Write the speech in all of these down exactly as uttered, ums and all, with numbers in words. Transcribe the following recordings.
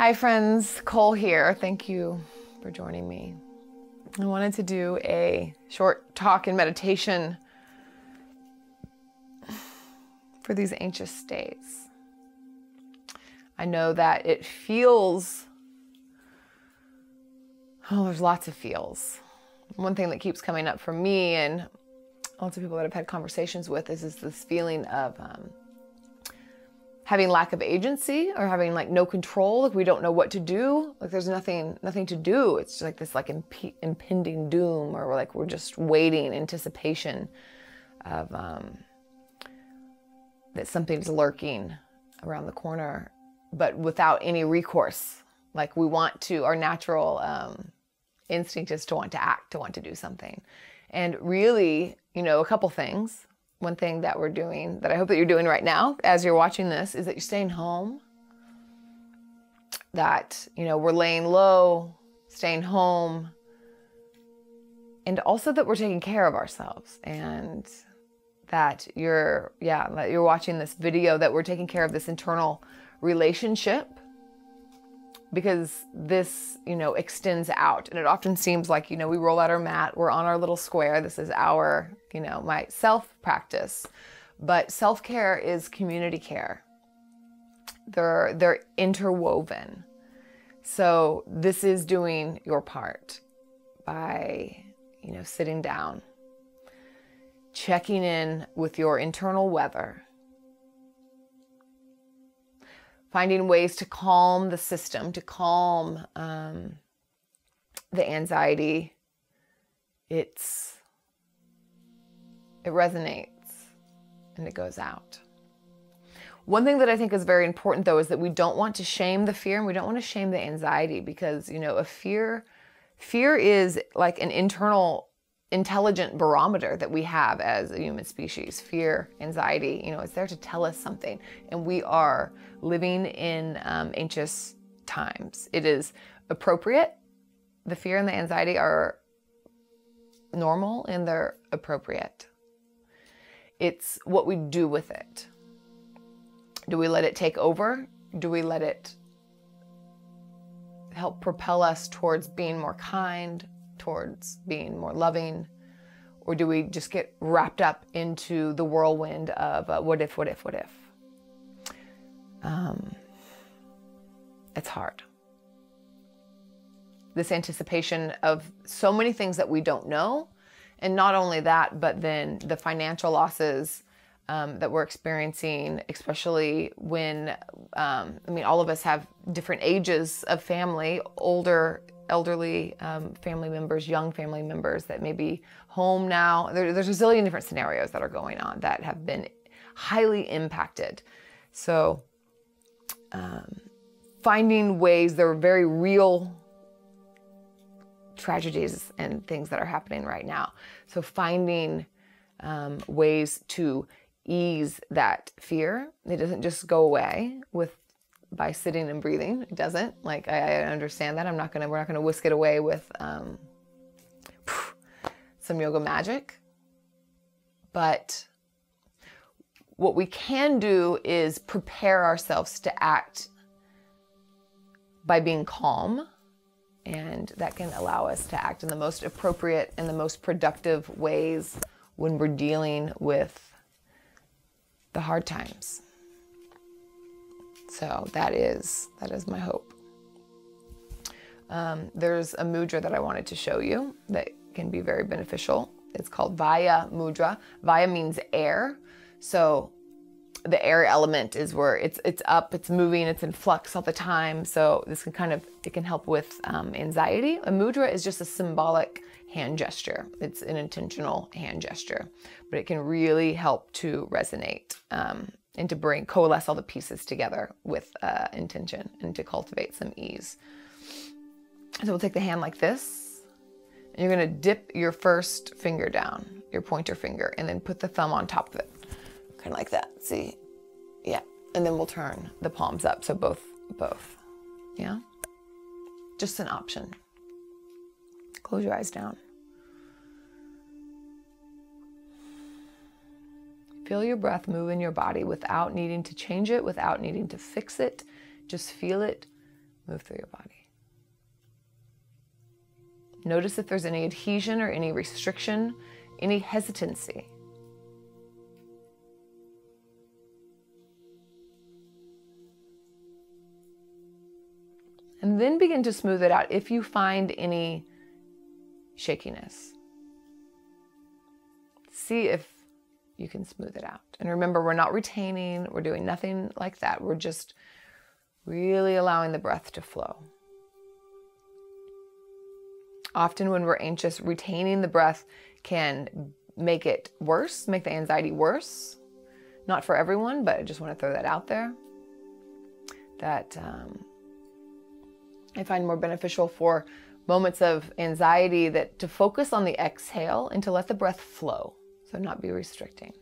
Hi friends, Cole here. Thank you for joining me. I wanted to do a short talk and meditation for these anxious states. I know that it feels, oh, there's lots of feels. One thing that keeps coming up for me and lots of people that I've had conversations with is, is this feeling of um, having lack of agency or having like no control. Like we don't know what to do. Like there's nothing, nothing to do. It's just like this like imp impending doom, or we're like, we're just waiting anticipation of um, that something's lurking around the corner, but without any recourse. Like we want to, our natural um, instinct is to want to act, to want to do something. And really, you know, a couple things. One thing that we're doing, that I hope that you're doing right now as you're watching this, is that you're staying home. That, you know, we're laying low, staying home. And also that we're taking care of ourselves. And that you're, yeah, that you're watching this video, that we're taking care of this internal relationship. Because this, you know, extends out. And it often seems like, you know, we roll out our mat, we're on our little square. This is our, you know, my self-practice. But self-care is community care. They're, they're interwoven. So this is doing your part by, you know, sitting down, checking in with your internal weather, finding ways to calm the system, to calm um, the anxiety. It's, it resonates and it goes out. One thing that I think is very important though is that we don't want to shame the fear, and we don't want to shame the anxiety, because, you know, a fear, fear is like an internal intelligent barometer that we have as a human species. Fear, anxiety, you know, it's there to tell us something. And we are living in um, anxious times. It is appropriate. The fear and the anxiety are normal and they're appropriate. It's what we do with it. Do we let it take over? Do we let it help propel us towards being more kind, towards being more loving? Or do we just get wrapped up into the whirlwind of uh, what if, what if, what if? Um, it's hard. This anticipation of so many things that we don't know. And not only that, but then the financial losses um, that we're experiencing, especially when, um, I mean, all of us have different ages of family, older elderly um, family members, young family members that may be home now. There, there's a zillion different scenarios that are going on that have been highly impacted. So um, finding ways, there are very real tragedies and things that are happening right now. So finding um, ways to ease that fear. It doesn't just go away with by sitting and breathing. It doesn't. Like, I, I understand that. I'm not going to, we're not going to whisk it away with um, some yoga magic. But what we can do is prepare ourselves to act by being calm. And that can allow us to act in the most appropriate and the most productive ways when we're dealing with the hard times. So that is, that is my hope. Um, there's a mudra that I wanted to show you that can be very beneficial. It's called Vayu Mudra. Vayu means air. So the air element is where it's, it's up, it's moving, it's in flux all the time. So this can kind of, it can help with um, anxiety. A mudra is just a symbolic hand gesture. It's an intentional hand gesture, but it can really help to resonate. Um, and to bring, coalesce all the pieces together with uh, intention, and to cultivate some ease. So we'll take the hand like this, and you're gonna dip your first finger down, your pointer finger, and then put the thumb on top of it, kind of like that, see? Yeah, and then we'll turn the palms up, so both, both, yeah? Just an option. Close your eyes down. Feel your breath move in your body without needing to change it, without needing to fix it. Just feel it move through your body. Notice if there's any adhesion or any restriction, any hesitancy. And then begin to smooth it out if you find any shakiness. See if you can smooth it out. And remember, we're not retaining, we're doing nothing like that. We're just really allowing the breath to flow. Often when we're anxious, retaining the breath can make it worse, make the anxiety worse. Not for everyone, but I just want to throw that out there. That um, I find more beneficial for moments of anxiety that to focus on the exhale and to let the breath flow, so not be restricting.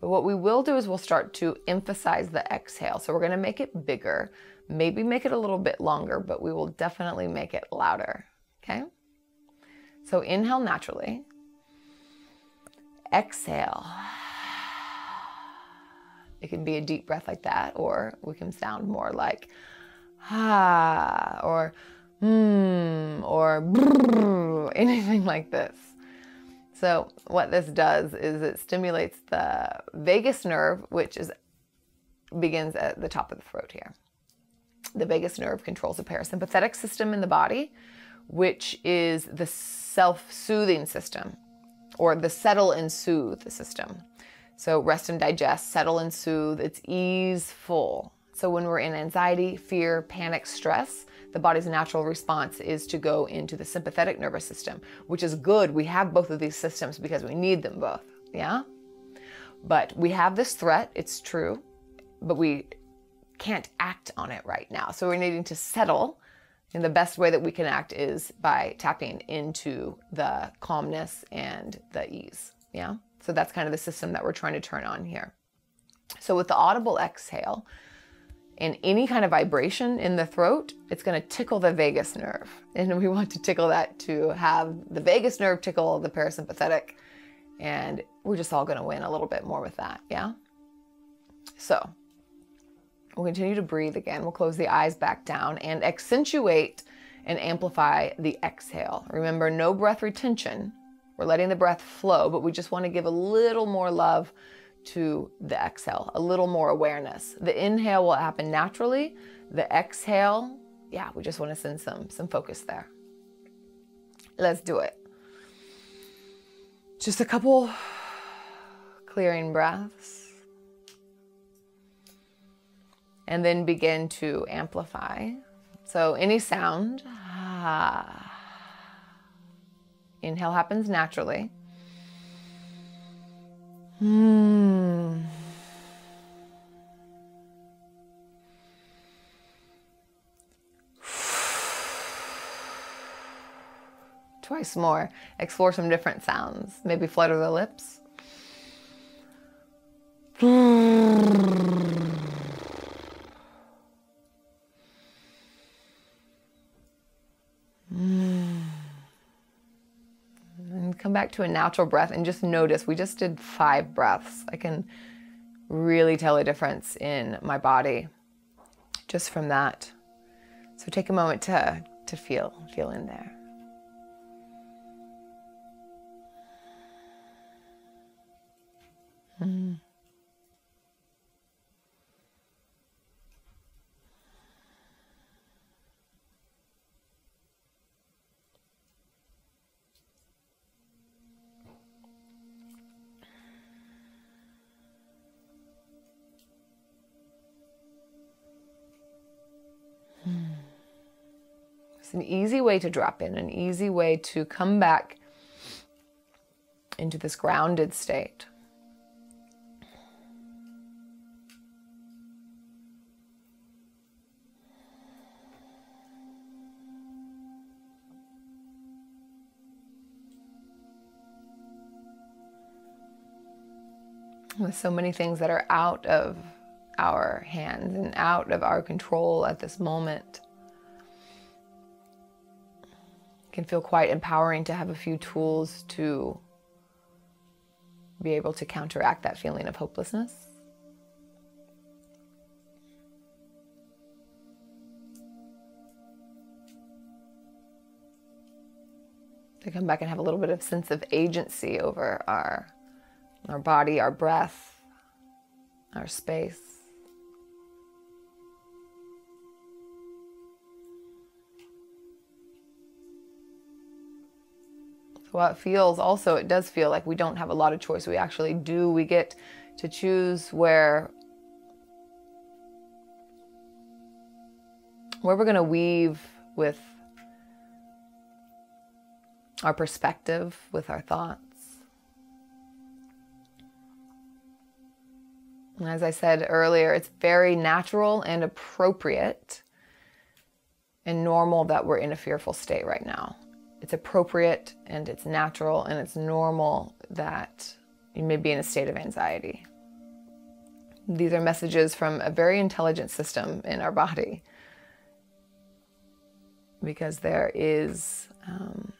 But what we will do is we'll start to emphasize the exhale. So we're going to make it bigger, maybe make it a little bit longer, but we will definitely make it louder. Okay? So inhale naturally. Exhale. It can be a deep breath like that, or we can sound more like ah, or hmm, or brrr, anything like this. So what this does is it stimulates the vagus nerve, which is begins at the top of the throat here. The vagus nerve controls the parasympathetic system in the body, which is the self-soothing system, or the settle and soothe system. So rest and digest, settle and soothe, it's easeful. So when we're in anxiety, fear, panic, stress, the body's natural response is to go into the sympathetic nervous system, which is good. We have both of these systems because we need them both, yeah? But we have this threat, it's true, but we can't act on it right now. So we're needing to settle, and the best way that we can act is by tapping into the calmness and the ease, yeah? So that's kind of the system that we're trying to turn on here. So with the audible exhale, and any kind of vibration in the throat, it's going to tickle the vagus nerve. And we want to tickle that to have the vagus nerve tickle the parasympathetic. And we're just all going to win a little bit more with that, yeah? So we'll continue to breathe again. We'll close the eyes back down and accentuate and amplify the exhale. Remember, no breath retention. We're letting the breath flow, but we just want to give a little more love to the exhale, a little more awareness. The inhale will happen naturally. The exhale, yeah, we just want to send some, some focus there. Let's do it. Just a couple clearing breaths. And then begin to amplify. So any sound. Ah. Inhale happens naturally. Hmm. Twice more. Explore some different sounds. Maybe flutter the lips. Come back to a natural breath and just notice we just did five breaths. I can really tell a difference in my body just from that. So take a moment to, to feel, feel in there. Mm-hmm. It's an easy way to drop in, an easy way to come back into this grounded state. With so many things that are out of our hands and out of our control at this moment, can feel quite empowering to have a few tools to be able to counteract that feeling of hopelessness. to come back and have a little bit of sense of agency over our, our body, our breath, our space. So it feels also, it does feel like we don't have a lot of choice. We actually do. We get to choose where, where we're going to weave with our perspective, with our thoughts. And as I said earlier, it's very natural and appropriate and normal that we're in a fearful state right now. It's appropriate and it's natural and it's normal that you may be in a state of anxiety. These are messages from a very intelligent system in our body, because there is, um,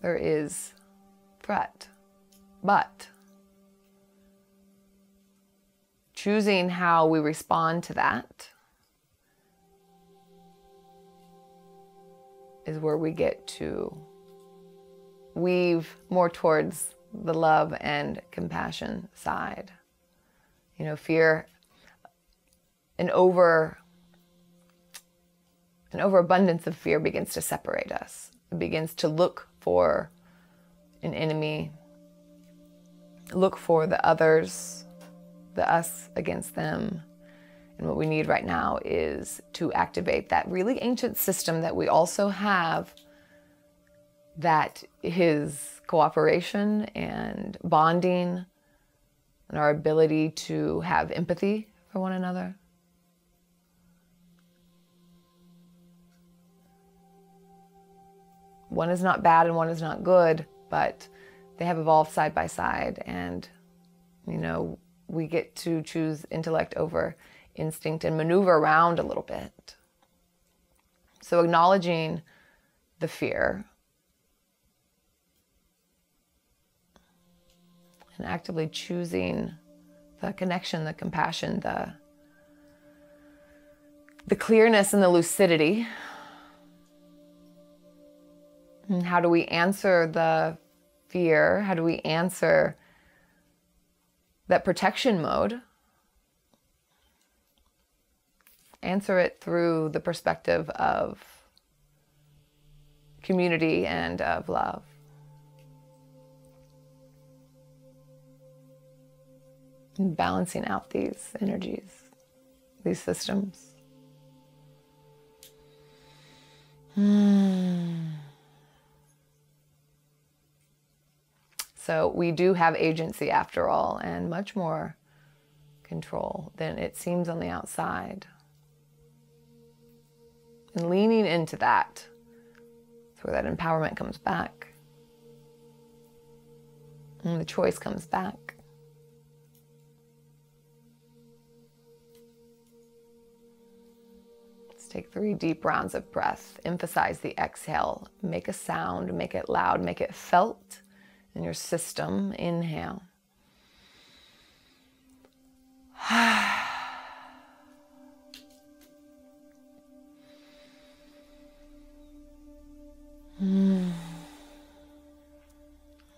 there is threat, but choosing how we respond to that is where we get to weave more towards the love and compassion side. You know, fear, an over, an overabundance of fear begins to separate us. It begins to look for an enemy, look for the others, the us against them. And what we need right now is to activate that really ancient system that we also have, that is cooperation and bonding and our ability to have empathy for one another. One is not bad and one is not good, but they have evolved side by side. And, you know, we get to choose intellect over instinct and maneuver around a little bit. So acknowledging the fear and actively choosing the connection, the compassion, the, the clearness and the lucidity. And how do we answer the fear? How do we answer that protection mode? Answer it through the perspective of community and of love. And balancing out these energies, these systems. Hmm. So we do have agency after all, and much more control than it seems on the outside. And leaning into that, that's where that empowerment comes back. And the choice comes back. Let's take three deep rounds of breath. Emphasize the exhale. Make a sound, make it loud, make it felt in your system. Inhale.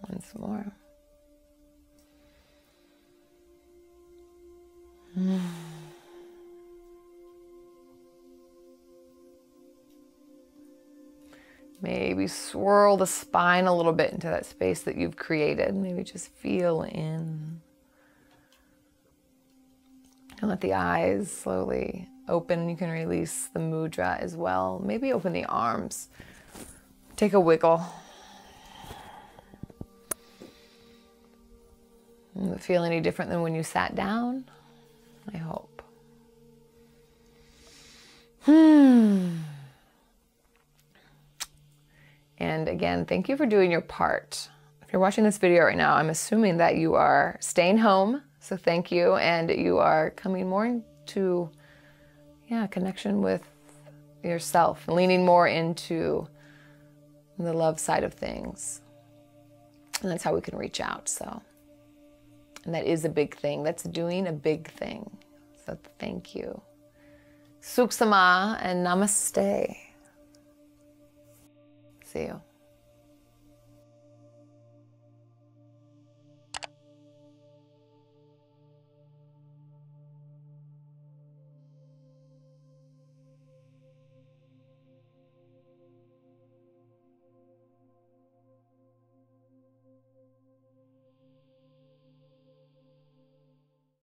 Once more. Maybe swirl the spine a little bit into that space that you've created. Maybe just feel in. And let the eyes slowly open. You can release the mudra as well. Maybe open the arms. Take a wiggle. Does it feel any different than when you sat down? I hope. Hmm. And again, thank you for doing your part. If you're watching this video right now, I'm assuming that you are staying home, so thank you. And you are coming more into, yeah, connection with yourself, leaning more into the love side of things. And that's how we can reach out. So, and that is a big thing. That's doing a big thing. So thank you. Sukh Sama and Namaste. See you.